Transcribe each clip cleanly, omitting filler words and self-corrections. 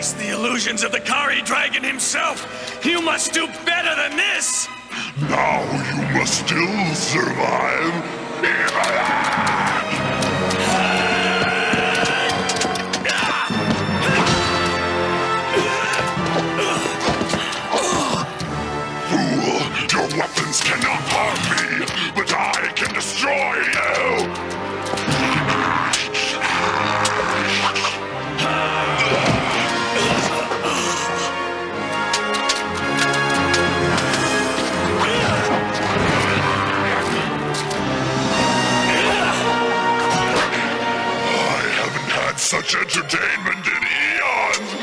face the illusions of the Kari Dragon himself. You must do better than this! Now you must still survive. Weapons cannot harm me, but I can destroy you! I haven't had such entertainment in eons!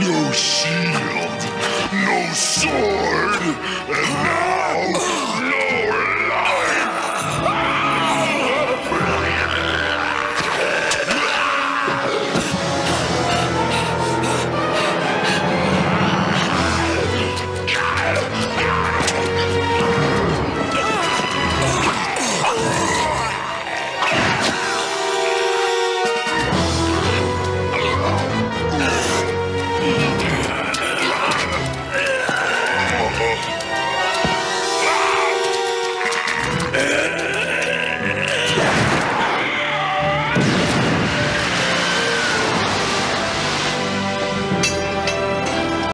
No shield, no sword, and